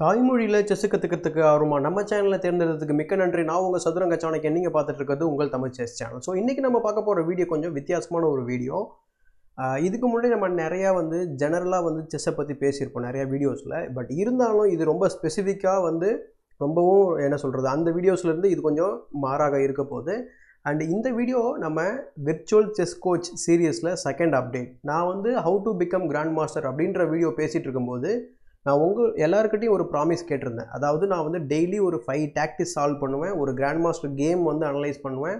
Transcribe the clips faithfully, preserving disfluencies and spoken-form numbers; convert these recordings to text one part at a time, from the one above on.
தாய்மொழியில chess கத்துக்கிறதுக்கு ஆர்வமா நம்ம சேனல்ல தேர்ந்தெடுத்ததுக்கு மிக்க நன்றி. நான் உங்க சதுரங்க சாணக்கியன், நீங்க பார்த்துட்டு இருக்கிறது உங்கள் தமிழ் செஸ் சேனல். ஸோ இன்னைக்கு நம்ம பார்க்க போற வீடியோ கொஞ்சம் வித்தியாசமான ஒரு வீடியோ. இதுக்கு முன்னாடி நம்ம நிறையா வந்து ஜெனரலாக வந்து செஸ்ஸை பற்றி பேசியிருப்போம் நிறையா வீடியோஸில். பட் இருந்தாலும் இது ரொம்ப ஸ்பெசிஃபிக்காக வந்து ரொம்பவும் என்ன சொல்கிறது, அந்த வீடியோஸ்லேருந்து இது கொஞ்சம் மாறாக இருக்க போகுது. அண்ட் இந்த வீடியோ நம்ம விர்ச்சுவல் செஸ் கோச் சீரியஸில் செகண்ட் அப்டேட். நான் வந்து how to become grand master அப்படின்ற வீடியோ பேசிகிட்டு இருக்கும்போது நான் உங்கள் எல்லாருக்கிட்டையும் ஒரு ப்ராமிஸ் கேட்டிருந்தேன். அதாவது நான் வந்து டெய்லி ஒரு ஃபைவ் டாக்டிக்ஸ் சால்வ் பண்ணுவேன், ஒரு கிராண்ட் மாஸ்டர் கேம் வந்து அனலைஸ் பண்ணுவேன்,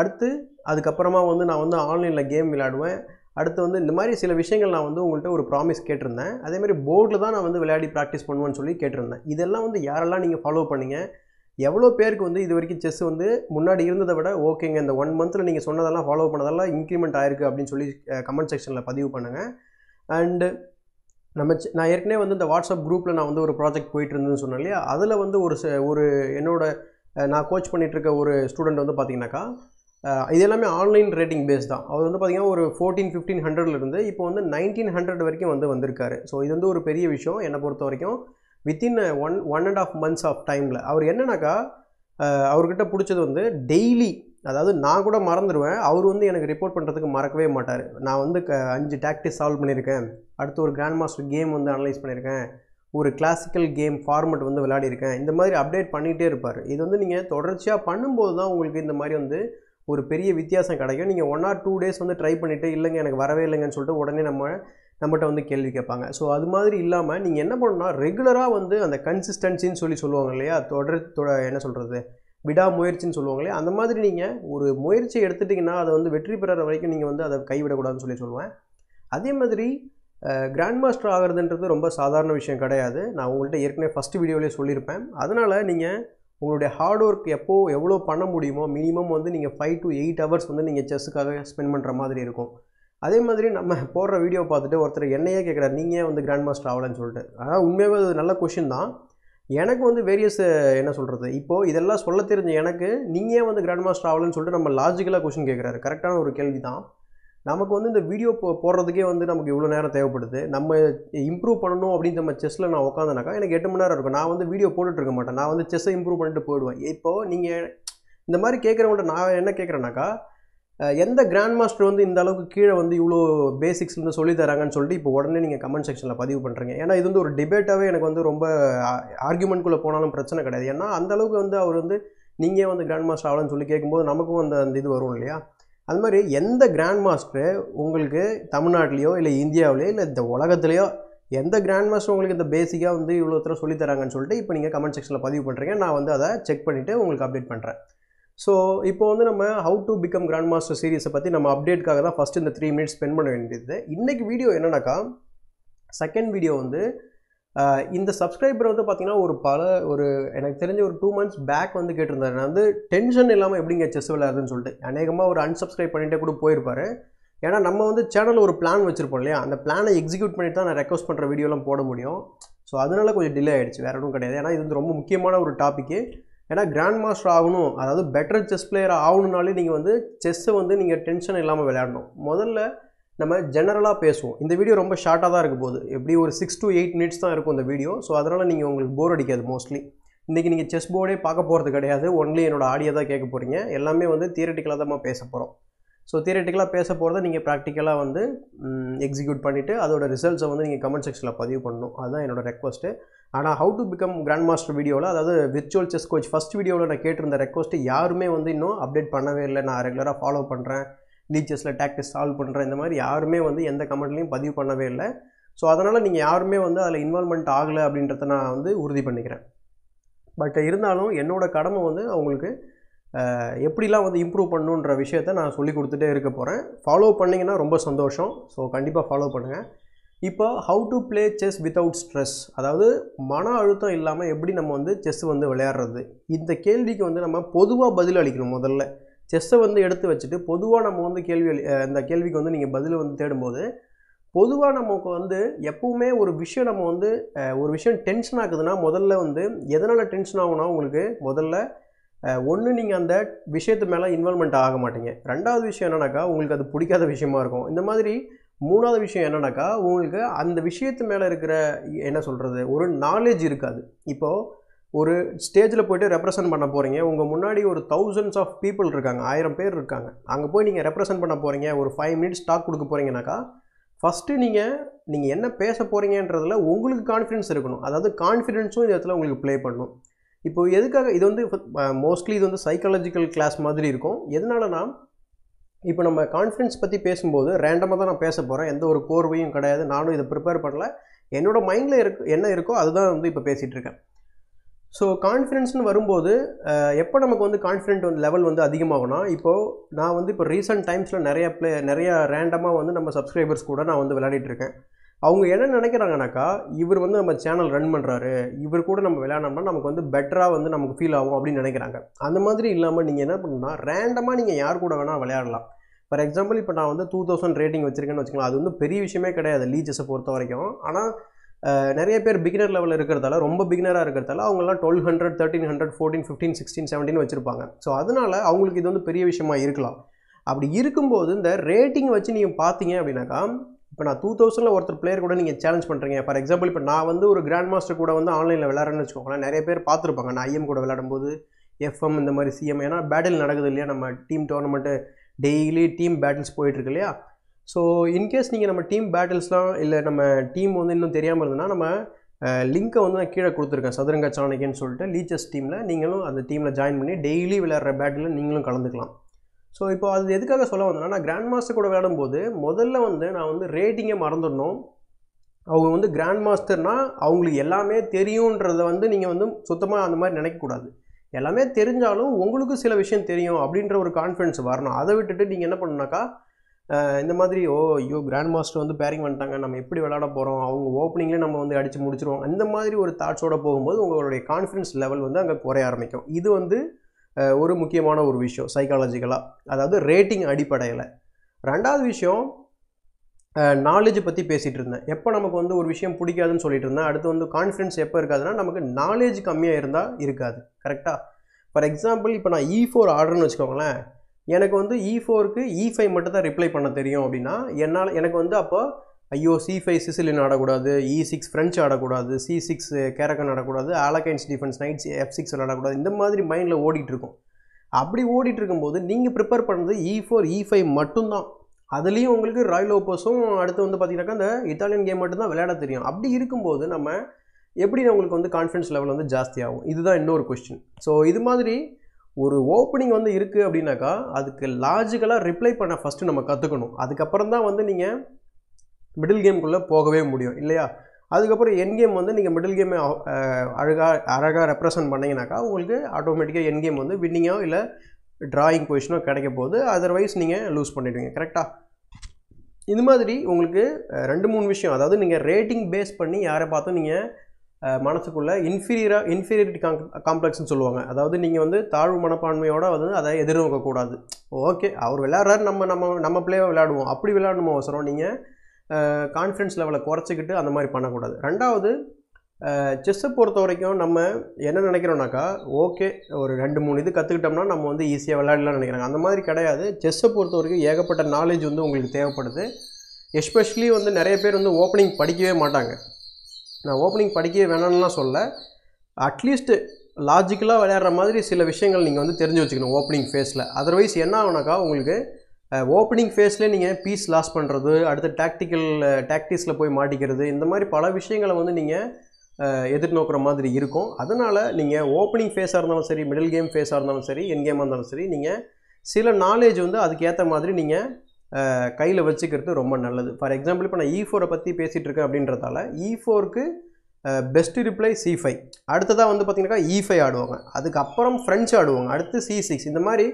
அடுத்து அதுக்கப்புறமா வந்து நான் வந்து ஆன்லைனில் கேம் விளையாடுவேன், அடுத்து வந்து இந்த மாதிரி சில விஷயங்கள் நான் வந்து உங்கள்கிட்ட ஒரு ப்ராமிஸ் கேட்டிருந்தேன். அதேமாதிரி போர்டில் தான் நான் வந்து விளையாடி ப்ராக்டிஸ் பண்ணுவேன்னு சொல்லி கேட்டிருந்தேன். இதெல்லாம் வந்து யாரெல்லாம் நீங்கள் ஃபாலோ பண்ணிங்க, எவ்வளோ பேருக்கு வந்து இது வரைக்கும் செஸ் வந்து முன்னாடி இருந்ததை விட ஓகேங்க இந்த ஒன் மந்தில் நீங்கள் சொன்னதெல்லாம் ஃபாலோ பண்ணதெல்லாம் இன்க்ரிமெண்ட் ஆயிருக்கு அப்படின்னு சொல்லி கமெண்ட் செக்ஷனில் பதிவு பண்ணுங்கள். அண்டு நம்ம நான் ஏற்கனவே வந்து இந்த வாட்ஸ்அப் குரூப்பில் நான் வந்து ஒரு ப்ராஜெக்ட் போயிட்டு இருந்தேன்னு சொன்னேன் இல்லையா, அதில் வந்து ஒரு ஒரு என்னோட நான் கோச் பண்ணிகிட்ருக்க ஒரு ஸ்டூடெண்ட் வந்து பார்த்திங்கனாக்கா இது எல்லாமே ஆன்லைன் ரேட்டிங் பேஸ் தான். அவர் வந்து பார்த்திங்கன்னா ஒரு ஃபோர்டீன் ஃபிஃப்டீன் ஹண்ட்ரட்லேருந்து இப்போ வந்து நைன்டீன் ஹண்ட்ரட் வரைக்கும் வந்து வந்திருக்காரு. ஸோ இது வந்து ஒரு பெரிய விஷயம் என்னை பொறுத்த வரைக்கும். Within one one and half months of டைமில் அவர் என்னன்னாக்கா அவர்கிட்ட பிடிச்சது வந்து டெய்லி, அதாவது நான் கூட மறந்துடுவேன், அவர் வந்து எனக்கு ரிப்போர்ட் பண்ணுறதுக்கு மறக்கவே மாட்டார். நான் வந்து க அஞ்சு டாக்டிக்ஸ் சால்வ் பண்ணியிருக்கேன், அடுத்து ஒரு கிராண்ட் மாஸ்டர் கேம் வந்து அனலைஸ் பண்ணியிருக்கேன், ஒரு கிளாசிக்கல் கேம் ஃபார்மெட் வந்து விளையாடியிருக்கேன், இந்த மாதிரி அப்டேட் பண்ணிகிட்டே இருப்பார். இது வந்து நீங்கள் தொடர்ச்சியாக பண்ணும்போது தான் உங்களுக்கு இந்த மாதிரி வந்து ஒரு பெரிய வித்தியாசம் கிடைக்கும். நீங்கள் ஒன் ஆர் டூ டேஸ் வந்து ட்ரை பண்ணிவிட்டு இல்லைங்க எனக்கு வரவே இல்லைங்கன்னு சொல்லிட்டு உடனே நம்ம நம்மகிட்ட வந்து கேள்வி கேட்பாங்க. ஸோ அது மாதிரி இல்லாமல் நீங்கள் என்ன பண்ணணும்னா ரெகுலராக வந்து அந்த கன்சிஸ்டன்சின்னு சொல்லி சொல்லுவாங்க இல்லையா, தொடர் தொட என்ன சொல்கிறது விடாமுயற்சின்னு சொல்லுவாங்க இல்லையா, அந்த மாதிரி நீங்கள் ஒரு முயற்சி எடுத்துட்டிங்கன்னா அதை வந்து வெற்றி பெறுற வரைக்கும் நீங்கள் வந்து அதை கைவிடக்கூடாதுன்னு சொல்லி சொல்லுவேன். அதே மாதிரி கிராண்ட் மாஸ்டர் ஆகிறதுன்றது ரொம்ப சாதாரண விஷயம் கிடையாது. நான் உங்கள்கிட்ட ஏற்கனவே ஃபஸ்ட் வீடியோவிலே சொல்லியிருப்பேன். அதனால் நீங்கள் உங்களுடைய ஹார்ட் ஒர்க் எப்போது எவ்வளோ பண்ண முடியுமோ மினிமம் வந்து நீங்கள் ஃபைவ் டு எயிட் ஹவர்ஸ் வந்து நீங்கள் செஸ்ஸுக்காக ஸ்பெண்ட் பண்ணுற மாதிரி இருக்கும். அதே மாதிரி நம்ம போடுற வீடியோ பார்த்துட்டு ஒருத்தர் என்னையே கேட்குறாரு நீங்கள் வந்து கிராண்ட் மாஸ்டர் ஆகலன்னு சொல்லிட்டு. ஆனால் உண்மையாகவே அது நல்ல கொஷின் தான். எனக்கு வந்து வேரியஸ் என்ன சொல்கிறது, இப்போது இதெல்லாம் சொல்ல தெரிஞ்ச எனக்கு நீங்கள் வந்து கிராண்ட் மாஸ்டர் ஆகலன்னு சொல்லிட்டு நம்ம லாஜிக்கலாக கொஷின் கேட்குறாரு. கரெக்டான ஒரு கேள்வி தான். நமக்கு வந்து இந்த வீடியோ போ போடுறதுக்கே வந்து நமக்கு இவ்வளோ நேரம் தேவைப்படுது. நம்ம இம்ப்ரூவ் பண்ணணும் அப்படின்னு நம்ம செஸ்ஸில் நான் உட்காந்தனாக்கா எனக்கு எட்டு மணி நேரம் இருக்கும். நான் வந்து வீடியோ போட்டுட்ருக்க மாட்டேன், நான் வந்து செஸ்ஸை இம்ப்ரூவ் பண்ணிட்டு போயிடுவேன். இப்போது நீங்கள் இந்த மாதிரி கேட்குறவங்கள்ட்ட நான் என்ன கேட்குறேன்னாக்கா, எந்த கிராண்ட் மாஸ்டர் வந்து இந்த அளவுக்கு கீழே வந்து இவ்வளோ பேசிக்ஸ் வந்து சொல்லி தராங்கன்னு சொல்லிட்டு இப்போ உடனே நீங்கள் கமெண்ட் செக்ஷனில் பதிவு பண்ணுறீங்க. ஏன்னா இது வந்து ஒரு டிபேட்டாகவே எனக்கு வந்து ரொம்ப ஆர்குமெண்ட்குள்ளே போனாலும் பிரச்சனை கிடையாது. ஏன்னா அந்தளவுக்கு வந்து அவர் வந்து நீங்கள் வந்து கிராண்ட் மாஸ்டர் ஆகலன்னு சொல்லி கேட்கும்போது நமக்கும் அந்த அந்த இது வரும் இல்லையா. அது மாதிரி எந்த கிராண்ட் மாஸ்டர் உங்களுக்கு தமிழ்நாட்டிலையோ இல்லை இந்தியாவிலையோ இல்லை இந்த உலகத்துலையோ எந்த கிராண்ட் மாஸ்டர் உங்களுக்கு இந்த பேசிக்காக வந்து இவ்வளோ தூரம் சொல்லி தராங்கன்னு சொல்லிட்டு இப்போ நீங்கள் கமெண்ட் செக்ஷனில் பதிவு பண்ணுறீங்க. நான் வந்து அதை செக் பண்ணிவிட்டு உங்களுக்கு அப்டேட் பண்ணுறேன். ஸோ இப்போ வந்து நம்ம how to become grand master சீரீஸை பற்றி நம்ம அப்டேட்காக தான் ஃபஸ்ட்டு இந்த த்ரீ மினிட்ஸ் ஸ்பெண்ட் பண்ண வேண்டியது. இன்றைக்கி வீடியோ என்னன்னாக்கா செகண்ட் வீடியோ வந்து இந்த சப்ஸ்கிரைபர் வந்து பார்த்திங்கன்னா ஒரு பல ஒரு எனக்கு தெரிஞ்ச ஒரு டூ மந்த்ஸ் பேக் வந்து கேட்டிருந்தாரு, நான் வந்து டென்ஷன் இல்லாமல் எப்படிங்க செஸ் விளையாடுதுன்னு சொல்லிட்டு. அநேகமாக ஒரு அன்சப்ஸ்கிரைப் பண்ணிகிட்டே கூட போயிருப்பார். ஏன்னா நம்ம வந்து சேனலில் ஒரு பிளான் வச்சுருப்போம் இல்லையா, அந்த பிளானை எக்ஸிக்யூட் பண்ணிட்டு தான் நான் ரெக்வஸ்ட் பண்ணுற வீடியோலாம் போட முடியும். ஸோ அதனால் கொஞ்சம் டிலே ஆகிடுச்சு, வேறு எதுவும் கிடையாது. ஏன்னா இது வந்து ரொம்ப முக்கியமான ஒரு டாப்பிக்கு. ஏன்னா கிராண்ட் மாஸ்டர் ஆகணும், அதாவது பெட்டர் செஸ் பிளேயர் ஆகணுன்னாலே நீங்கள் வந்து செஸ்ஸை வந்து நீங்கள் டென்ஷன் இல்லாமல் விளையாடணும். முதல்ல நம்ம ஜெனரலாக பேசுவோம். இந்த வீடியோ ரொம்ப ஷார்ட்டாக தான் இருக்க போகுது, எப்படி ஒரு சிக்ஸ் டு எயிட் மினிட்ஸ் தான் இருக்கும் இந்த வீடியோ. ஸோ அதனால் நீங்கள் உங்களுக்கு போர் அடிக்காது. மோஸ்ட்லி இன்றைக்கி நீங்கள் செஸ் போர்டே பார்க்க போகிறது கிடையாது, ஒன்லி என்னோட ஆடியோ தான் கேட்க போகிறீங்க. எல்லாமே வந்து தியரட்டிக்கலாக தான் பேச போகிறோம். ஸோ தியரட்டிக்கலாக பேச போகிறத நீங்கள் ப்ராக்டிக்கலாக வந்து எக்ஸிக்யூட் பண்ணிவிட்டு அதோட ரிசல்ட்ஸை வந்து நீங்கள் கமெண்ட் செக்ஷனில் பதிவு பண்ணணும், அதுதான் என்னோடய ரெக்வஸ்ட்டு. ஆனால் how to become grand master வீடியோவில், அதாவது விர்ச்சுவல் செஸ் கோச் ஃபஸ்ட் வீடியோவில் நான் கேட்டிருந்த ரெக்வஸ்ட்டு யாருமே வந்து இன்னும் அப்டேட் பண்ணவே இல்லை. நான் ரெகுலராக ஃபாலோ பண்ணுறேன், லீச்சஸில் டாக்டிக்ஸ் சால்வ் பண்ணுறேன், இந்த மாதிரி யாருமே வந்து எந்த கமெண்ட்லையும் பதிவு பண்ணவே இல்லை. ஸோ அதனால் நீங்கள் யாருமே வந்து அதில் இன்வால்மெண்ட் ஆகலை அப்படின்றத நான் வந்து உறுதி பண்ணிக்கிறேன். பட் இருந்தாலும் என்னோடய கடமை வந்து அவங்களுக்கு எப்படிலாம் வந்து இம்ப்ரூவ் பண்ணுன்ற விஷயத்த நான் சொல்லி கொடுத்துட்டே இருக்க போகிறேன். ஃபாலோ பண்ணிங்கன்னா ரொம்ப சந்தோஷம். ஸோ கண்டிப்பாக ஃபாலோ பண்ணுங்கள். இப்போ how to play chess without stress, அதாவது மன அழுத்தம் இல்லாமல் எப்படி நம்ம வந்து செஸ் வந்து விளையாடுறது, இந்த கேள்விக்கு வந்து நம்ம பொதுவாக பதில் அளிக்கணும். முதல்ல செஸ்ஸை வந்து எடுத்து வச்சுட்டு பொதுவாக நம்ம வந்து கேள்வி இந்த கேள்விக்கு வந்து நீங்கள் பதில் வந்து தேடும்போது பொதுவாக நமக்கு வந்து எப்போவுமே ஒரு விஷயம் நம்ம வந்து ஒரு விஷயம் டென்ஷன் ஆகுதுன்னா முதல்ல வந்து எதனால் டென்ஷன் ஆகுனா உங்களுக்கு முதல்ல ஒன்று நீங்கள் அந்த விஷயத்து மேலே இன்வால்மெண்ட் ஆக மாட்டீங்க, ரெண்டாவது விஷயம் என்னன்னாக்கா உங்களுக்கு அது பிடிக்காத விஷயமா இருக்கும். இந்த மாதிரி மூணாவது விஷயம் என்னன்னாக்கா உங்களுக்கு அந்த விஷயத்து மேல இருக்கிற என்ன சொல்றது ஒரு knowledge இருக்காது. இப்போ ஒரு ஸ்டேஜ்ல போய் ரெப்ரசன்ட் பண்ண போறீங்க. உங்க முன்னாடி ஒரு thousands of people இருக்காங்க, one thousand பேர் இருக்காங்க. அங்க போய் நீங்க ரெப்ரசன்ட் பண்ண போறீங்க, ஒரு five minutes டாக் கொடுக்க போறீங்கனாக்கா ஃபர்ஸ்ட் நீங்க நீங்க என்ன பேச போறீங்கன்றதுல உங்களுக்கு கான்ஃபிடன்ஸ் இருக்கணும். அதாவது கான்ஃபிடன்ஸும் இந்த இடத்துல உங்களுக்கு ப்ளே பண்ணணும். இப்போ எதுக்காக இது வந்து மோஸ்ட்லி இது வந்து சைக்காலஜிக்கல் கிளாஸ் மாதிரி இருக்கும். எதனாலனா இப்போ நம்ம கான்ஃபிடன்ஸ் பத்தி பேசும்போது ரேண்டமா தான் நான் பேசப் போறேன். எந்த ஒரு கோர்வையும் கிடையாது. நானும் இத ப்ரிப்பேர் பண்ணல. என்னோட மைண்ட்ல என்ன இருக்கோ அதுதான் வந்து இப்ப பேசிட்டு இருக்கேன். சோ கான்ஃபிடன்ஸ் னு வரும்போது எப்ப நமக்கு வந்து கான்ஃபிடன்ட் வந்து லெவல் வந்து அதிகமாகும்னா இப்போ நான் வந்து இப்போ ரீசன்ட் டைம்ஸ்ல நிறைய ப்ளே நிறைய ரேண்டமா வந்து நம்ம சப்ஸ்கிரைபர்ஸ் கூட நான் வந்து விளையாடிட்டு இருக்கேன். அவங்க என்ன நினைக்கறாங்கனாக்கா இவர் வந்து நம்ம சேனல் ரன் பண்றாரு, இவர் கூட நம்ம விளையாடுனோம்னா நமக்கு வந்து பெட்டரா வந்து நமக்கு ஃபீல் ஆகும் அப்படி நினைக்கறாங்க. அந்த மாதிரி இல்லாம நீங்க என்ன பண்ணனும்னா ரேண்டமா நீங்க யார் கூட வேணா விளையாடலாம். ஃபார் எக்ஸாம்பிள் இப்போ நான் வந்து two thousand ரேட்டிங் வச்சிருக்கேன்னு வெச்சுக்கலாம். அது வந்து பெரிய விஷயமே கிடையாது லீச்சஸை பொறுத்த வரைக்கும். ஆனா நிறைய பேர் பிகினர் லெவல்ல இருக்கறதால ரொம்ப பிகினரா இருக்கறதால அவங்க எல்லாம் twelve hundred thirteen hundred fourteen fifteen sixteen seventeen வச்சிருப்பாங்க. சோ அதனால அவங்களுக்கு இது வந்து பெரிய விஷயமா இருக்கலாம். அப்படி இருக்கும்போது இந்த ரேட்டிங் வச்சு நீங்க பாத்தீங்க அப்படினாக்கா இப்போ நான் two thousand ல ஒருத்தர் பிளேயர் கூட நீங்க சேலஞ்ச் பண்றீங்க. ஃபார் எக்ஸாம்பிள் இப்போ நான் வந்து ஒரு கிராண்ட் மாஸ்டர் கூட வந்து ஆன்லைன்ல விளையாடுறேன்னு வெச்சுக்கோங்களேன். நிறைய பேர் பாத்துருப்பாங்க நான் ஐஎம் கூட விளையாடும்போது எஃப்எம் இந்த மாதிரி சிஎம் ஏனா பேட்டில் நடக்குது இல்லையா, நம்ம team tournament daily team battles போயிட்டு இருக்கு இல்லையா. சோ இன்கேஸ் நீங்க நம்ம டீம் பேட்டில்ஸ்லாம் இல்ல நம்ம டீம் வந்து இன்னும் தெரியாம இருந்தனா நம்ம லிங்கை வந்து நான் கீழே கொடுத்திருக்கேன் சதுரங்க சாணக்கியன் சொல்லிட்டு லீச்சஸ் டீம்ல. நீங்களும் அந்த டீம்ல ஜாயின் பண்ணி டெய்லி விளையாடுற பேட்டில் நீங்களும் கலந்துக்கலாம். சோ இப்போ அது எதுக்காக சொல்ல வந்தேன்னா நான் கிராண்ட் மாஸ்டர் கூட விளையாடும்போது முதல்ல வந்து நான் வந்து ரேட்டிங்கை மறந்துடணும். அவங்க வந்து கிராண்ட் மாஸ்டர்னா அவங்களுக்கு எல்லாமே தெரியும்ன்றத வந்து நீங்க வந்து சுத்தமா அந்த மாதிரி நினைக்க கூடாது. எல்லாமே தெரிஞ்சாலும் உங்களுக்கு சில விஷயம் தெரியும் அப்படின்ற ஒரு கான்ஃபிடன்ஸ் வரணும். அதை விட்டுட்டு நீங்க என்ன பண்ணணும்னாக்கா இந்த மாதிரி ஓ ஐயோ கிராண்ட் மாஸ்டர் வந்து பேரிங் பண்ணிட்டாங்க, நம்ம எப்படி விளையாட போறோம், அவங்க ஓப்பனிங்லேயே நம்ம வந்து அடிச்சு முடிச்சிருவோம், அந்த மாதிரி ஒரு தாட்ஸோட போகும்போது உங்களுடைய கான்ஃபிடன்ஸ் லெவல் வந்து அங்கே குறைய ஆரம்பிக்கும். இது வந்து ஒரு முக்கியமான ஒரு விஷயம் சைக்காலஜிக்கலாக, அதாவது ரேட்டிங் அடிப்படையில். ரெண்டாவது விஷயம் knowledge பற்றி பேசிகிட்டு இருந்தேன். எப்போ நமக்கு வந்து ஒரு விஷயம் பிடிக்காதுன்னு சொல்லிட்டு இருந்தேன். அடுத்து வந்து கான்ஃபிடன்ஸ் எப்போ இருக்காதுன்னா நமக்கு knowledge கம்மியாக இருந்தால் இருக்காது. கரெக்டாக ஃபார் எக்ஸாம்பிள் இப்போ நான் E four ஆர்டர்னு வச்சுக்கோங்களேன். எனக்கு வந்து E four-க்கு E five மட்டும் தான் ரிப்ளை பண்ண தெரியும் அப்படின்னா என்னால் எனக்கு வந்து அப்போ ஐயோ C five சிசிலின் ஆடக்கூடாது, E six ஃப்ரெஞ்ச் ஆடக்கூடாது, C six கேரக்கன் ஆடக்கூடாது, Alekhine's defence knights F six ஆடக்கூடாது, இந்த மாதிரி மைண்டில் ஓடிட்டு இருக்கும். அப்படி ஓடிட்டு இருக்கும்போது நீங்கள் ப்ரிப்பேர் பண்ணுறது E four E five மட்டும்தான். அதுலேயும் உங்களுக்கு ராயல் ஓப்பஸும் அடுத்து வந்து பார்த்தீங்கன்னாக்கா அந்த இத்தாலியன் கேம் மட்டும்தான் விளையாட தெரியும். அப்படி இருக்கும்போது நம்ம எப்படி உங்களுக்கு வந்து கான்ஃபிடன்ஸ் லெவல் வந்து ஜாஸ்தியாகும், இதுதான் இன்னொரு கொஸ்டின். ஸோ இது மாதிரி ஒரு ஓப்பனிங் வந்து இருக்குது அப்படின்னாக்கா அதுக்கு லாஜிக்கலாக ரிப்ளை பண்ண ஃபஸ்ட்டு நம்ம கற்றுக்கணும். அதுக்கப்புறம் தான் வந்து நீங்கள் மிடில் கேம்குள்ளே போகவே முடியும் இல்லையா. அதுக்கப்புறம் என் கேம் வந்து நீங்கள் மிடில் கேமை அழகாக அழகாக ரெப்ரசன்ட் பண்ணிங்கனாக்கா உங்களுக்கு ஆட்டோமேட்டிக்காக என் கேம் வந்து வின்னிங்கோ இல்லை ட்ராயிங் பொசிஷனோ கிடைக்க போகுது. அதர்வைஸ் நீங்கள் லூஸ் பண்ணிடுவீங்க. கரெக்டாக இது மாதிரி உங்களுக்கு ரெண்டு மூணு விஷயம், அதாவது நீங்கள் ரேட்டிங் பேஸ் பண்ணி யாரை பார்த்தோம் நீங்கள் மனசுக்குள்ளே இன்ஃபீரியராக இன்ஃபீரியாரிட்டி காம் காம்ப்ளெக்ஸ்ன்னு சொல்லுவாங்க. அதாவது நீங்கள் வந்து தாழ்வு மனப்பான்மையோட வந்து அதை எதிர்நோக்கக்கூடாது. ஓகே அவர் விளையாடுறாரு, நம்ம நம்ம நம்ம பிளேவை விளையாடுவோம் அப்படி விளையாடணுமோ அவசரம். நீங்கள் கான்ஃபிடன்ஸ் லெவலை குறைச்சிக்கிட்டு அந்த மாதிரி பண்ணக்கூடாது. ரெண்டாவது செஸ்ஸை பொறுத்த வரைக்கும் நம்ம என்ன நினைக்கிறோம்னாக்கா ஓகே ஒரு ரெண்டு மூணு இது கற்றுக்கிட்டோம்னா நம்ம வந்து ஈஸியாக விளையாடலாம்னு நினைக்கிறாங்க. அந்த மாதிரி கிடையாது. செஸ்ஸை பொறுத்த வரைக்கும் ஏகப்பட்ட knowledge வந்து உங்களுக்கு தேவைப்படுது. எஸ்பெஷலி வந்து நிறைய பேர் வந்து ஓப்பனிங் படிக்கவே மாட்டாங்க. நான் ஓப்பனிங் படிக்கவே வேணாம்லாம் சொல்ல, அட்லீஸ்ட் லாஜிக்கலாக விளையாடுற மாதிரி சில விஷயங்கள் நீங்கள் வந்து தெரிஞ்சு வச்சுக்கணும் ஓப்பனிங் ஃபேஸில். அதர்வைஸ் என்ன ஆகுனாக்கா உங்களுக்கு ஓப்பனிங் ஃபேஸ்லேயே நீங்கள் பீஸ் லாஸ் பண்ணுறது, அடுத்து டாக்டிக்கல் டாக்டிக்ஸில் போய் மாட்டிக்கிறது, இந்த மாதிரி பல விஷயங்களை வந்து நீங்கள் எதிர்நோக்கிற மாதிரி இருக்கும். அதனால் நீங்கள் ஓப்பனிங் ஃபேஸாக இருந்தாலும் சரி, மிடில் கேம் ஃபேஸாக இருந்தாலும் சரி, என் கேமாக இருந்தாலும் சரி, நீங்கள் சில knowledge வந்து அதுக்கேற்ற மாதிரி நீங்கள் கையில் வச்சுக்கிறது ரொம்ப நல்லது. ஃபார் எக்ஸாம்பிள் இப்போ நான் E four-ஐ பற்றி பேசிகிட்டு இருக்கேன் அப்படின்றதால E four-க்கு பெஸ்ட் ரிப்ளை C five, அடுத்ததாக வந்து பார்த்தீங்கன்னாக்கா E five ஆடுவாங்க, அதுக்கப்புறம் ஃப்ரெஞ்ச் ஆடுவாங்க, அடுத்து C six, இந்த மாதிரி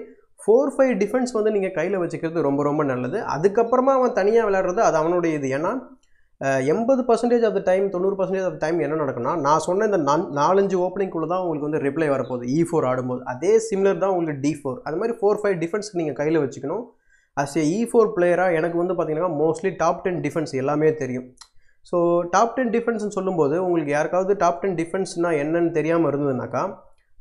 ஃபோர் ஃபைவ் டிஃபென்ஸ் வந்து நீங்கள் கையில் வச்சுக்கிறது ரொம்ப ரொம்ப நல்லது. அதுக்கப்புறமா அவன் தனியாக விளையாடுறது அது அவனுடைய இது. ஏன்னா எண்பது பர்சன்டேஜ் ஆஃப் த டைம் தொண்ணூறு பர்சன்டேஜ் ஆஃப் டைம் என்ன நடக்கும்னா நான் சொன்ன இந்த நான் நாலஞ்சு ஓப்பனிங்குள்ளே தான் உங்களுக்கு வந்து ரிப்ளை வரப்போகுது E four ஆடும்போது. அதே சிமிலர் தான் உங்களுக்கு D four. அது மாதிரி ஃபோர் ஃபைவ் டிஃபென்ஸ்க்கு நீங்கள் கையில் வச்சுக்கணும். As a E four பிளேயராக எனக்கு வந்து பார்த்தீங்கன்னா மோஸ்ட்லி டாப் டென் டிஃபென்ஸ் எல்லாமே தெரியும். ஸோ டாப் டென் டிஃபென்ஸ்னு சொல்லும்போது உங்களுக்கு யாருக்காவது டாப் டென் டிஃபென்ஸ்னால் என்னன்னு தெரியாமல் இருந்ததுனாக்கா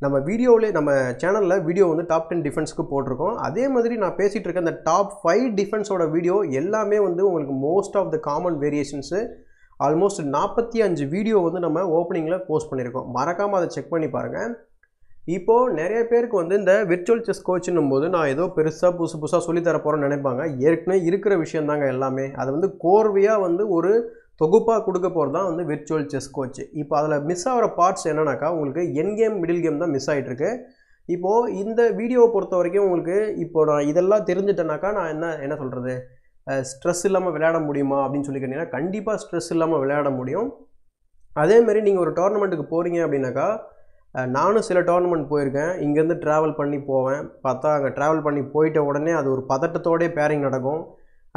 நம்ம வீடியோல நம்ம சேனல்ல வீடியோ வந்து டாப் ten டிஃபென்ஸ்க்கு போட்டுருக்கோம். அதே மாதிரி நான் பேசிட்டு இருக்க அந்த டாப் five டிஃபென்ஸோட வீடியோ எல்லாமே வந்து உங்களுக்கு most of the common variations almost forty-five video வந்து நம்ம ஓபனிங்ல போஸ்ட் பண்ணிருக்கோம். மறக்காம அதை செக் பண்ணி பாருங்க. இப்போ நிறைய பேருக்கு வந்து இந்த virtual chess coach ன்னும்போது நான் ஏதோ பெருசா புசு புசா சொல்லி தர போறேன்னு நினைப்பாங்க. ஏற்கனவே இருக்கிற விஷயம் தாங்க எல்லாமே. அது வந்து கோர்வியா வந்து ஒரு தொகுப்பா கொடுக்க போறதா வந்து virtual chess coach. இப்போ அதல மிஸ் ஆவற பார்ட்ஸ் என்னன்னாக்கா உங்களுக்கு எண்ட் கேம் மிடில் கேம் தான் மிஸ் ஆயிட்டு இருக்கு. இப்போ இந்த வீடியோவை பொறுத்த வரைக்கும் உங்களுக்கு இப்போ நான் இதெல்லாம் தெரிஞ்சிட்டேனாக்கா நான் என்ன என்ன சொல்றது ஸ்ட்ரெஸ் இல்லாம விளையாட முடியுமா அப்படினு சொல்லி கேட்டீங்கன்னா கண்டிப்பா ஸ்ட்ரெஸ் இல்லாம விளையாட முடியும். அதே மாதிரி நீங்க ஒரு டோர்னமென்ட்க்கு போறீங்க அப்படினாக்கா நானும் சில டோர்னமென்ட் போயிருக்கேன். இங்க இருந்து டிராவல் பண்ணி போவேன். பார்த்தா அங்க டிராவல் பண்ணி போயிட்ட உடனே அது ஒரு பதட்டத்தோட பேரிங் நடக்கும்.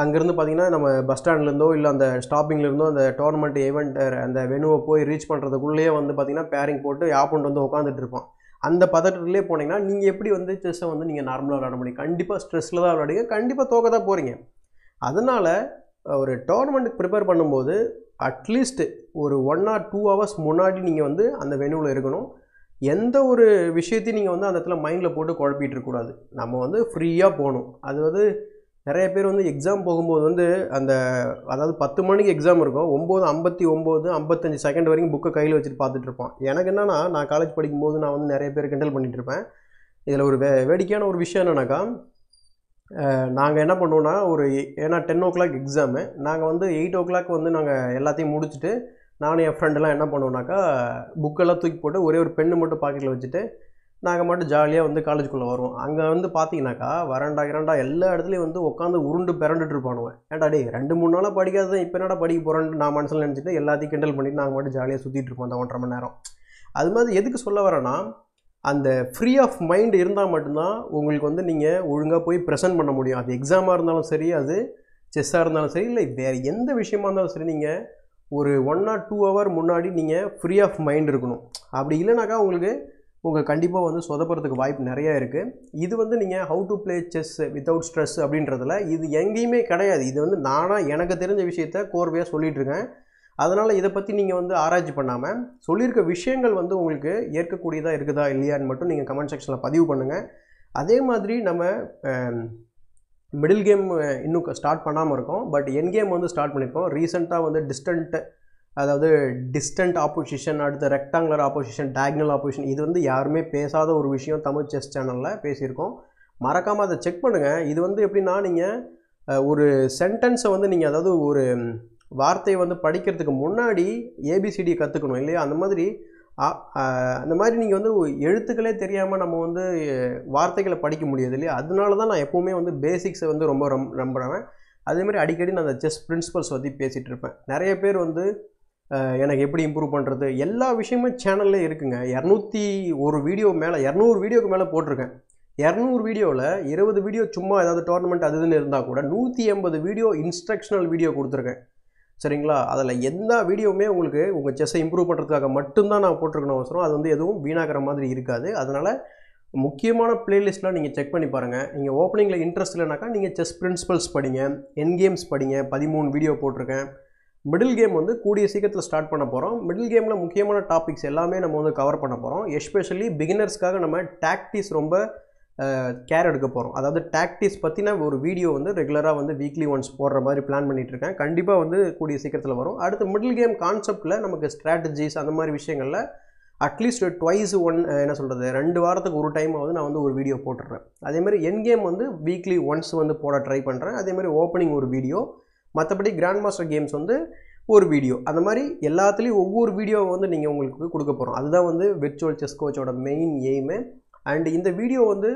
அங்க இருந்து பாத்தீங்கன்னா நம்ம பஸ் ஸ்டாண்ட்ல இருந்தோ இல்ல அந்த ஸ்டாப்பிங்ல இருந்தோ அந்த டோர்னமென்ட் ஈவென்ட் அந்த வெனுவை போய் ரீச் பண்றதுக்குள்ளேயே வந்து பாத்தீங்கன்னா பேரிங் போட்டு ஆப்போனன்ட் வந்து உட்கார்ந்துட்டு இருப்பான். அந்த பதட்டத்திலே போனீங்கன்னா நீங்க எப்படி வந்து செஸ் வந்து நீங்க நார்மலா விளையாட முடியும்? கண்டிப்பா ஸ்ட்ரெஸ்ல தான் விளையாடுவீங்க. கண்டிப்பா தோக்க தான் போறீங்க. அதனால ஒரு டோர்னமென்ட் ப்ரிப்பேர் பண்ணும்போது அட்லீஸ்ட் ஒரு one or two hours முன்னாடி நீங்க வந்து அந்த வெனுவுல இருக்கணும். எந்த ஒரு விஷயத்தை நீங்க வந்து அந்த இடத்துல மைண்ட்ல போட்டு குழப்பிட்டு இருக்க கூடாது. நம்ம வந்து ஃப்ரீயா போணும். அது வந்து நிறைய பேர் வந்து எக்ஸாம் போகும்போது வந்து அந்த அதாவது ten மணிக்கு எக்ஸாம் இருக்கும் nine fifty-nine fifty-five செகண்ட் வரைக்கும் புக்க கையில வச்சிட்டு பார்த்துட்டு இருப்பான். எனக்கு என்னன்னா நான் காலேஜ் படிக்கும்போது நான் வந்து நிறைய பேர் கிண்டல் பண்ணிட்டு இருப்பேன். இதுல ஒரு வேடிக்கையான ஒரு விஷயம் என்னன்னாக்கா நாங்க என்ன பண்ணுவோம்னா ஒரு ஏனா ten o'clock எக்ஸாம் நாங்க வந்து eight o'clock வந்து நாங்க எல்லாத்தையும் முடிச்சிட்டு நானே என் friend எல்லாம் என்ன பண்ணுவோம்னாக்கா புக்க எல்லாம் தூக்கி போட்டு ஒரே ஒரு பென் மட்டும் பாக்கெட்ல வச்சிட்டு நாங்க மட்டும் ஜாலியா வந்து காலேஜுக்குள்ள வருவோம். அங்க வந்து பாத்தீங்கன்னாக்கா வரண்டா கிரண்டா எல்லா இடத்துலயும் வந்து உட்கார்ந்து உருண்டு பிறண்டுட்டு இருப்பானுங்க. ஏன்டா டேய் ரெண்டு மூணு நாளா படிக்காததா இப்போ என்னடா படிக்க போறேன்னு நான் மனசுல நினைச்சிட்டு எல்லாத்தையும் கிண்டல் பண்ணிட்டு நாங்க மட்டும் ஜாலியா சுத்திட்டு இருப்போம் அந்த ஒன்றரை மணி நேரம். அது மாதிரி எதுக்கு சொல்ல வரேன்னா அந்த ஃப்ரீ ஆஃப் மைண்ட் இருந்தா மட்டும்தான் உங்களுக்கு வந்து நீங்க ஒழுங்கா போய் பிரசன்ட் பண்ண முடியும். அது எக்ஸாமா இருந்தாலும் சரி அது செஸ்ஸா இருந்தாலும் சரி இல்லை வேற எந்த விஷயமா இருந்தாலும் சரி நீங்க ஒரு one or two hour முன்னாடி நீங்க ஃப்ரீ ஆஃப் மைண்ட் இருக்கணும். அப்படி இல்லனாக்கா உங்களுக்கு உங்க கண்டிப்பா வந்து சொதப்பறதுக்கு வாய்ப்பு நிறைய இருக்கு. இது வந்து நீங்க how to play chess without stress அப்படின்றதுல இது எங்கயுமே கிடையாது. இது வந்து நானா எனக்கு தெரிஞ்ச விஷயத்தை கோர்வையா சொல்லிட்டு இருக்கேன். அதனால இத பத்தி நீங்க வந்து ஆராய்ச்சி பண்ணாம சொல்லிருக்க விஷயங்கள் வந்து உங்களுக்கு ஏற்கக்கூடியதா இருக்குதா இல்லையான்னு மட்டும் நீங்க கமெண்ட் செக்ஷன்ல பதிவு பண்ணுங்க. அதே மாதிரி நம்ம மிடில் கேம் இன்னும் ஸ்டார்ட் பண்ணாம இருக்கோம். பட் எண்ட் கேம் வந்து ஸ்டார்ட் பண்ணிருக்கோம். ரீசன்ட்டா வந்து டிஸ்டன்ட் அதாவது டிஸ்டன்ட் ஆப்போசிஷன் அடுத்து ரெக்டாங்குலர் ஆப்போசிஷன் டயகனல் ஆப்போசிஷன் இது வந்து யாருமே பேசாத ஒரு விஷயம் தமிழ் செஸ் சேனல்ல பேசியிருக்கோம். மறக்காம அதை செக் பண்ணுங்க. இது வந்து எப்படின்னா நீங்க ஒரு சென்டென்ஸை வந்து நீங்க அதாவது ஒரு வார்த்தையை வந்து படிக்கிறதுக்கு முன்னாடி ஏபிசிடி கற்றுக்கணும் இல்லையா? அந்த மாதிரி அந்த மாதிரி நீங்கள் வந்து எழுத்துக்களே தெரியாமல் நம்ம வந்து வார்த்தைகளை படிக்க முடியாது இல்லையா? அதனால தான் நான் எப்போவுமே வந்து பேசிக்ஸை வந்து ரொம்ப நம்புறேன். அதேமாதிரி அடிக்கடி நான் அந்த செஸ் பிரின்சிபல்ஸ் பற்றி பேசிகிட்டு இருப்பேன். நிறைய பேர் வந்து எனக்கு எப்படி இம்ப்ரூவ் பண்ணுறது எல்லா விஷயமும் சேனல்லே இருக்குங்க. இரநூத்தி ஒரு வீடியோ மேலே இரநூறு வீடியோக்கு மேலே போட்டிருக்கேன். இரநூறு வீடியோவில் இருபது வீடியோ சும்மா ஏதாவது டோர்னமெண்ட் அது இதுன்னு இருந்தால் கூட நூற்றி எண்பது வீடியோ இன்ஸ்ட்ரக்ஷனல் வீடியோ கொடுத்துருக்கேன். சரிங்களா? அதில் எந்த வீடியோவுமே உங்களுக்கு உங்கள் செஸ்ஸை இம்ப்ரூவ் பண்ணுறதுக்காக மட்டும்தான் நான் போட்டிருக்கணும் அவசரம். அது வந்து எதுவும் வீணாகிற மாதிரி இருக்காது. அதனால் முக்கியமான பிளேலிஸ்ட்லாம் நீங்கள் செக் பண்ணி பாருங்கள். நீங்கள் ஓப்பனிங்கில் இன்ட்ரெஸ்ட் இல்லைனாக்கா நீங்கள் செஸ் பிரின்சிபல்ஸ் படிங்க, எண்ட் கேம்ஸ் படிங்க. பதிமூணு வீடியோ போட்டிருக்கேன். மிடில் கேம் வந்து கூடிய சீக்கிரத்தில் ஸ்டார்ட் பண்ண போகிறோம். மிடில் கேமில் முக்கியமான டாபிக்ஸ் எல்லாமே நம்ம வந்து கவர் பண்ண போகிறோம். எஸ்பெஷலி பிகினர்ஸ்க்காக நம்ம டாக்டிஸ் ரொம்ப கேர் எடுக்க போகிறோம். அதாவது டாக்டிக்ஸ் பற்றின ஒரு வீடியோ வந்து ரெகுலராக வந்து வீக்லி ஒன்ஸ் போடுற மாதிரி பிளான் பண்ணிகிட்ருக்கேன். கண்டிப்பாக வந்து கூடிய சீக்கிரத்தில் வரும். அடுத்து மிடில் கேம் கான்செப்டில் நமக்கு ஸ்ட்ராட்டஜிஸ் அந்த மாதிரி விஷயங்களில் அட்லீஸ்ட் ட்வைஸ் ஒன் என்ன சொல்கிறது ரெண்டு வாரத்துக்கு ஒரு டைம் வந்து நான் வந்து ஒரு வீடியோ போட்டுடுறேன். அதேமாதிரி எண்ட் கேம் வந்து வீக்லி ஒன்ஸ் வந்து போட ட்ரை பண்ணுறேன். அதேமாதிரி ஓப்பனிங் ஒரு வீடியோ, மற்றபடி கிராண்ட் மாஸ்டர் கேம்ஸ் வந்து ஒரு வீடியோ, அந்த மாதிரி எல்லாத்துலேயும் ஒவ்வொரு வீடியோவை வந்து நீங்கள் உங்களுக்கு கொடுக்க போகிறோம். அதுதான் வந்து virtual chess coachோட மெயின் எய்மே. அண்ட் இந்த வீடியோ வந்து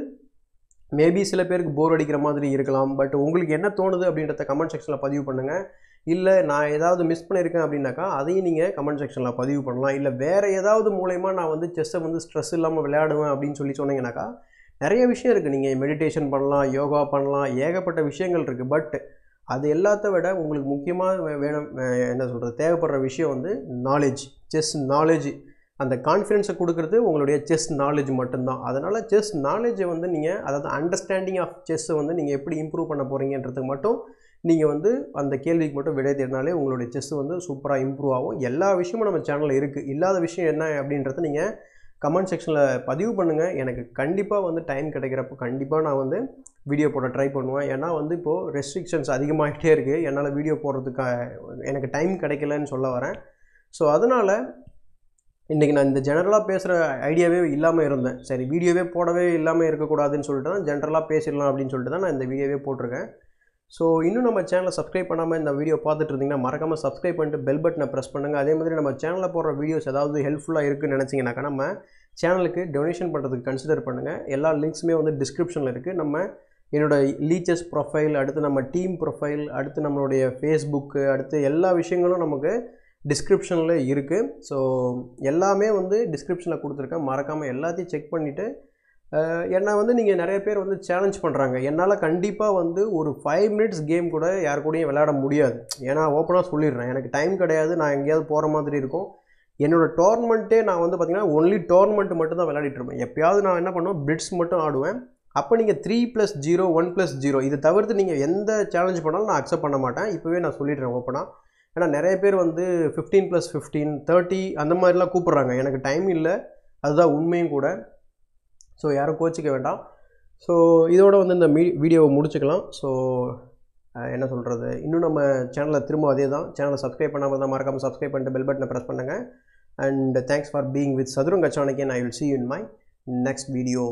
மேபி சில பேருக்கு போர் அடிக்கிற மாதிரி இருக்கலாம். பட் உங்களுக்கு என்ன தோணுது அப்படின்றத கமெண்ட் செக்ஷனில் பதிவு பண்ணுங்கள். இல்லை நான் ஏதாவது மிஸ் பண்ணியிருக்கேன் அப்படின்னாக்கா அதையும் நீங்கள் கமெண்ட் செக்ஷனில் பதிவு பண்ணலாம். இல்லை வேறு ஏதாவது மூலயமா நான் வந்து செஸ்ஸை வந்து ஸ்ட்ரெஸ் இல்லாமல் விளையாடுவேன் அப்படின்னு சொல்லி சொன்னீங்கன்னாக்கா நிறைய விஷயம் இருக்குது. நீங்கள் மெடிடேஷன் பண்ணலாம், யோகா பண்ணலாம், ஏகப்பட்ட விஷயங்கள் இருக்குது. பட் அது எல்லாத்த விட உங்களுக்கு முக்கியமாக வேணும் என்ன சொல்கிறது தேவைப்படுற விஷயம் வந்து நாலேஜ். செஸ் நாலேஜ் அந்த கான்ஃபிடன்ஸை கொடுக்குறது உங்களுடைய செஸ் நாலேஜ் மட்டும்தான். அதனால் செஸ் நாலேஜை வந்து நீங்கள் அதாவது அண்டர்ஸ்டாண்டிங் ஆஃப் செஸ்ஸை வந்து நீங்கள் எப்படி இம்ப்ரூவ் பண்ண போகிறீங்கன்றதுக்கு மட்டும் நீங்கள் வந்து அந்த கேள்விக்கு மட்டும் விடை தேடினாலே உங்களுடைய செஸ் வந்து சூப்பராக இம்ப்ரூவ் ஆகும். எல்லா விஷயமும் நம்ம சேனலில் இருக்குது. இல்லாத விஷயம் என்ன அப்படின்றத நீங்கள் comment section la padivu pannunga enakku kandipa vandu time kedaikrappo kandipa na vandu video poda try பண்ணுவேன் ஏனா வந்து இப்போ restrictions அதிகமாயிட்டே இருக்கு என்னால வீடியோ போடுறதுக்கு எனக்கு டைம் கிடைக்கலன்னு சொல்ல வரேன் சோ அதனால இன்னைக்கு நான் இந்த ஜெனரலா பேசுற ஐடியாவே இல்லாம இருந்தேன் சரி வீடியோவே போடவே இல்லாம இருக்க கூடாதுன்னு சொல்லிட்டு தான் ஜெனரலா பேசிரலாம் அப்படினு சொல்லிட்டு தான் நான் இந்த வீடியோவே போட்டுருக்கேன் சோ இன்னும் நம்ம சேனலை subscribe பண்ணாம இந்த வீடியோ பார்த்துட்டு இருந்தீங்கன்னா மறக்காம subscribe பண்ணிட்டு bell button-அ press பண்ணுங்க அதே மாதிரி நம்ம சேனல்ல போடுற வீடியோஸ் ஏதாவது ஹெல்ப்ஃபுல்லா இருக்குன்னு நினைச்சீங்கன்னா நம்ம சேனலுக்கு டொனேஷன் பண்றதுக்கு கன்சிடர் பண்ணுங்க எல்லா லிங்க்ஸ்மே வந்து டிஸ்கிரிப்ஷன்ல இருக்கு நம்ம என்னோட லீச்சஸ் ப்ரொஃபைல் அடுத்து நம்ம டீம் ப்ரொஃபைல் அடுத்து நம்மளுடைய Facebook அடுத்து எல்லா விஷயங்களும் நமக்கு டிஸ்கிரிப்ஷன்ல இருக்கு சோ எல்லாமே வந்து டிஸ்கிரிப்ஷன்ல கொடுத்திருக்கேன் மறக்காம எல்லாத்தையும் செக் பண்ணிட்டு என்ன வந்து நீங்க நிறைய பேர் வந்து challenge பண்றாங்க என்னால கண்டிப்பா வந்து ஒரு five minutes கேம் கூட யார் கூடயும் விளையாட முடியாது ஏனா ஓபனா சொல்லிறேன் எனக்கு டைம் கிடையாது நான் எங்கயாவது போற மாதிரி இருக்கும் என்னோட டோர்னமென்ட்டே நான் வந்து பாத்தீங்கன்னா only tournament மட்டும் தான் விளையாடிட்டு இருப்பேன் எப்பயாவது நான் என்ன பண்ணுவேன் blitz மட்டும் ஆடுவேன் அப்ப நீங்க three plus zero one plus zero இது தவிர்த்து நீங்க எந்த challenge பண்ணாலும் நான் அக்செப்ட் பண்ண மாட்டேன் இப்பவே நான் சொல்லிட்டேன் ஓபனா ஏனா நிறைய பேர் வந்து fifteen plus fifteen thirty அந்த மாதிரி எல்லாம் கூப்பிடுறாங்க எனக்கு டைம் இல்ல அதுதான் உண்மையும் கூட சோ யாரும் கோச்சிக்க வேண்டாம் சோ இதோட வந்து இந்த வீடியோவை முடிச்சுக்கலாம் சோ என்ன சொல்றது இன்னும் நம்ம சேனலை திரும்ப அதேதான் சேனலை subscribe பண்ணாம இருந்தா மறக்காம subscribe பண்ணிட்டு bell button-அ press பண்ணுங்க and thanks for being with Sathuranga Chanakyan I will see you in my next video